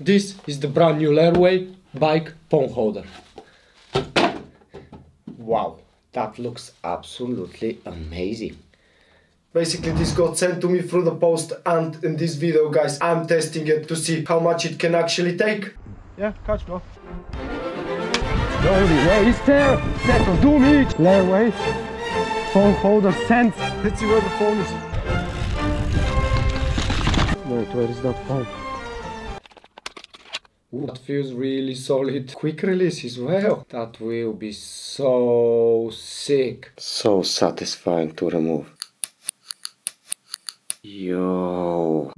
This is the brand new Lerway bike phone holder. Wow, that looks absolutely amazing. Basically, this got sent to me through the post, and in this video, guys, I'm testing it to see how much it can actually take. Yeah, catch go. Lerway phone holder sent. Let's see where the phone is. Wait, where is that phone? Ooh, that feels really solid. Quick release as well. That will be so sick. So satisfying to remove. Yo.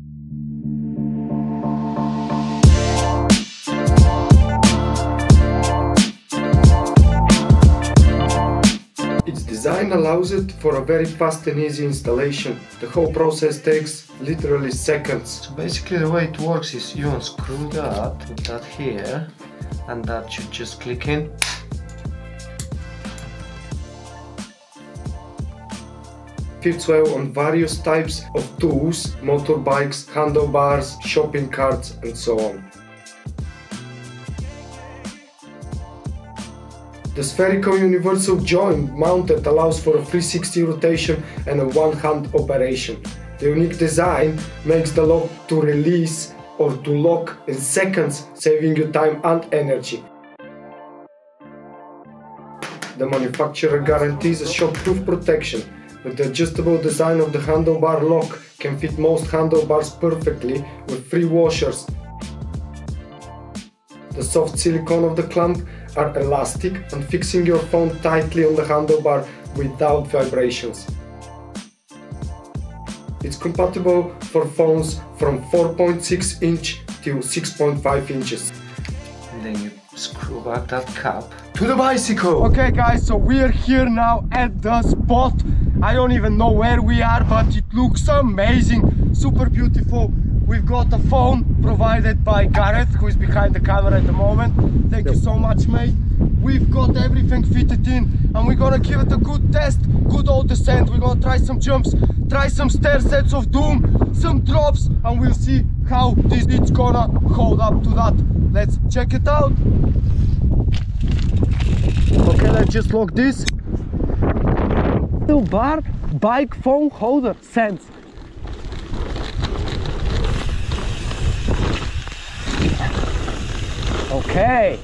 Its design allows it for a very fast and easy installation. The whole process takes literally seconds. So basically the way it works is you unscrew that, put that here, and that should just click in. Fits well on various types of tools, motorbikes, handlebars, shopping carts and so on. The spherical universal joint mounted allows for a 360 rotation and a one-hand operation. The unique design makes the lock to release or to lock in seconds, saving you time and energy. The manufacturer guarantees a shockproof protection. With the adjustable design of the handlebar lock can fit most handlebars perfectly with three washers. The soft silicone of the clamp are elastic and fixing your phone tightly on the handlebar without vibrations. It's compatible for phones from 4.6 inch till 6.5 inches. And then you screw back that cap to the bicycle. Okay guys, so we're here now at the spot. I don't even know where we are, but it looks amazing, super beautiful. We've got a phone provided by Gareth, who is behind the camera at the moment. Thank you so much, mate. We've got everything fitted in and we're gonna give it a good test, good old descent. We're gonna try some jumps, try some stair sets of doom, some drops, and we'll see how it's gonna hold up to that. Let's check it out. Okay, let's just lock this. Handlebar bike phone holder sent. Okay.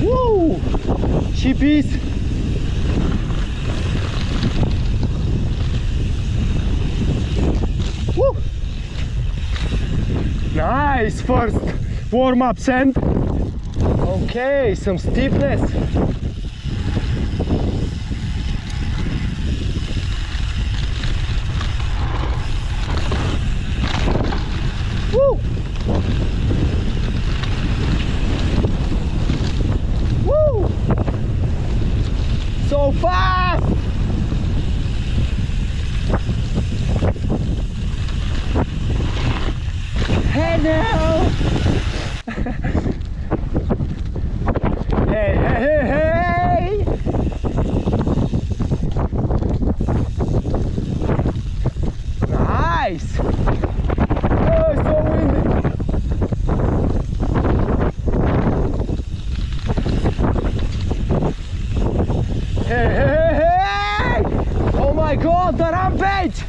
Woo! Chippies. Woo! Nice first warm-up send. Okay, some steepness. So fast! Hello! Hey, hey, hey, hey! Nice! Oh, it's so windy! Hey, hey, hey! Oh my god, the rampage!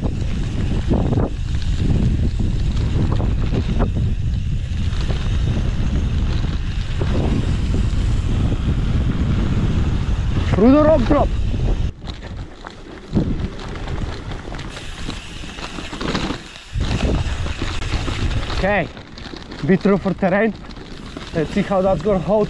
Through the rock drop. Okay, bit rougher terrain. Let's see how that's gonna hold.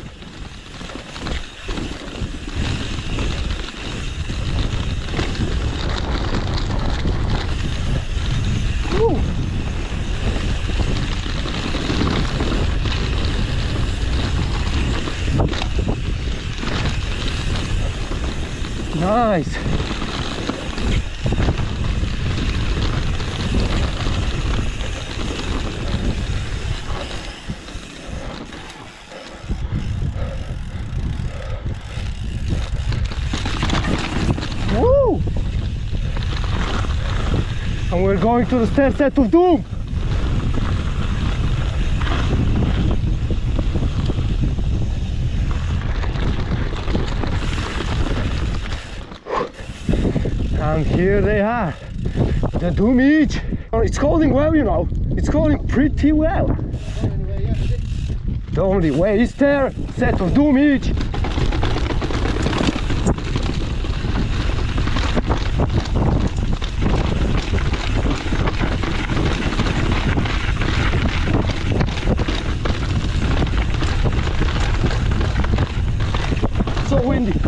Nice. Woo! and we're going to the stairset of doom. And here they are, the doom each. It's calling well, you know, it's calling pretty well. The only way is there, set of doom each. So windy.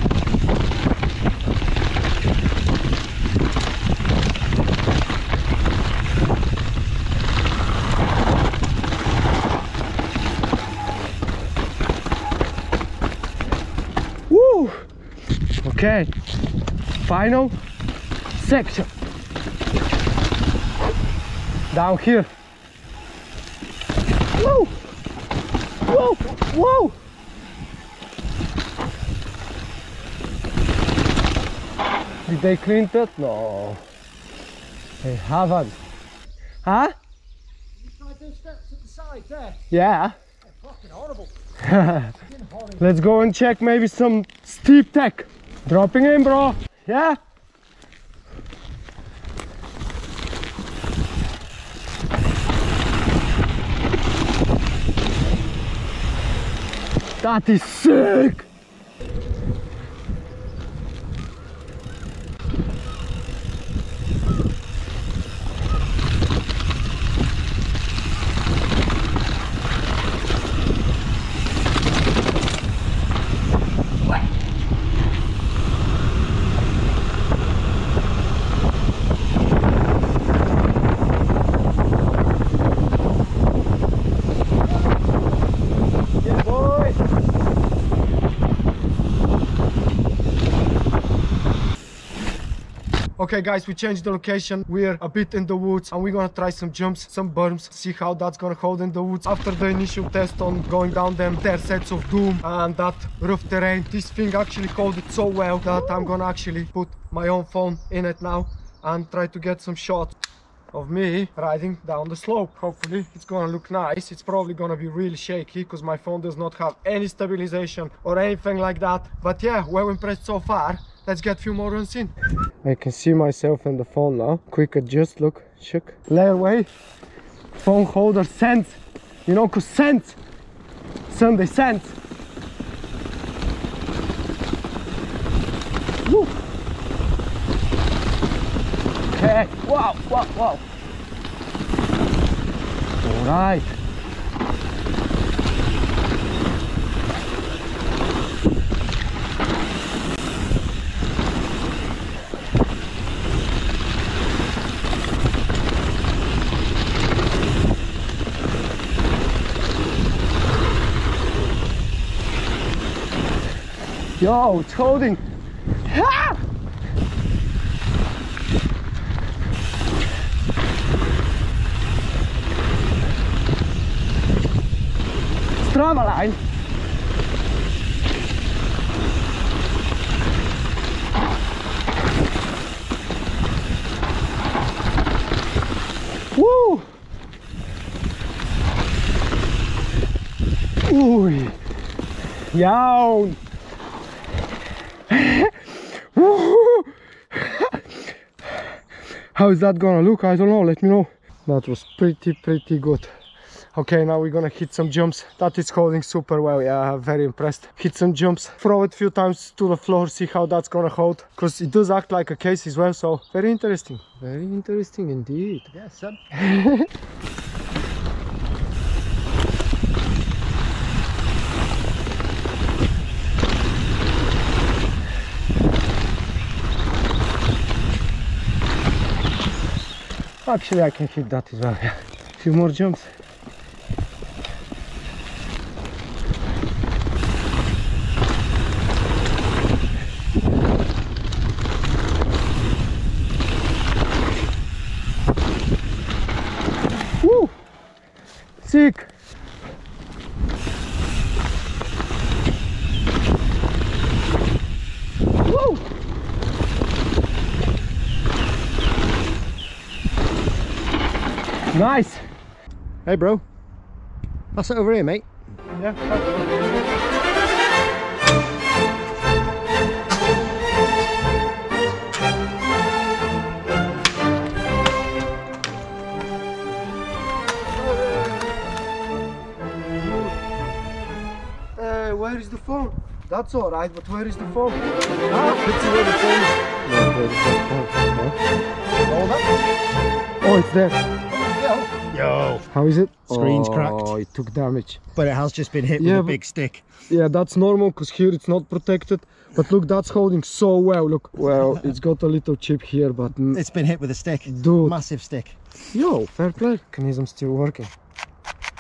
Woo! Okay, final section. Down here. Whoa! Whoa! Whoa! Did they clean that? No, they haven't. Huh? You tried those steps at the side there? Yeah. They're fucking horrible. Let's go and check maybe some steep tech. Dropping in, bro. Yeah? That is sick! Okay guys, we changed the location, we're a bit in the woods and we're gonna try some jumps, some berms, see how that's gonna hold in the woods. After the initial test on going down them stair sets of doom and that rough terrain, this thing actually held it so well that I'm gonna actually put my own phone in it now and try to get some shots of me riding down the slope. Hopefully it's gonna look nice. It's probably gonna be really shaky because my phone does not have any stabilization or anything like that, but yeah, well impressed so far. Let's get a few more runs in. I can see myself in the phone now. Quick adjust, look, shook. Lerway, phone holder scents. You know, cause scents, Sunday scents. Woo. Okay, wow, wow, wow. All right. Yo, it's holding. Ah! Strava line. Woo! Ooh! Yow! How is that gonna look? I don't know, let me know. That was pretty good. Okay, now we're gonna hit some jumps. That is holding super well, yeah, very impressed. Hit some jumps, throw it a few times to the floor, see how that's gonna hold. Because it does act like a case as well, so very interesting indeed. Yes, sir. Actually, I can hit that as well, yeah. A few more jumps. Woo! Sick! Woo! Nice. Hey bro, that's it over here, mate. Yeah. Where is the phone? That's all right, but where is the phone? Oh, it's there. Yo. How is it? Screen's cracked. Oh, it took damage. But it has just been hit with a big stick. Yeah, that's normal because here it's not protected. But look, that's holding so well. Look, well, it's got a little chip here, but it's been hit with a stick. Dude, massive stick. Yo, fair play. Mechanism's still working.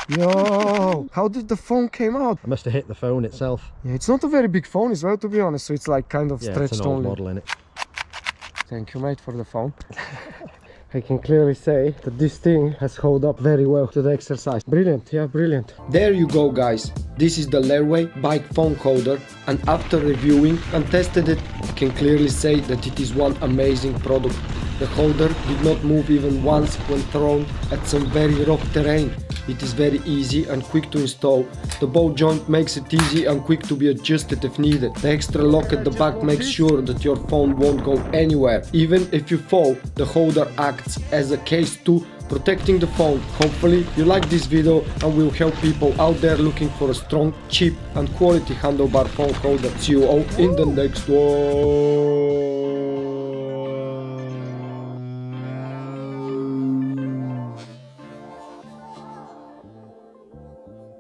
Yo, how did the phone came out? I must have hit the phone itself. Yeah, it's not a very big phone as well, to be honest. So it's like kind of stretched it's an old model, innit? Thank you, mate, for the phone. I can clearly say that this thing has held up very well to the exercise. Brilliant, yeah, brilliant. There you go, guys. This is the Lerway bike phone holder, and after reviewing and tested it, I can clearly say that it is one amazing product. The holder did not move even once when thrown at some very rough terrain. It is very easy and quick to install. The ball joint makes it easy and quick to be adjusted if needed. The extra lock at the back makes sure that your phone won't go anywhere. Even if you fall, the holder acts as a case too, protecting the phone. Hopefully you like this video and will help people out there looking for a strong, cheap and quality handlebar phone holder. See you all in the next one.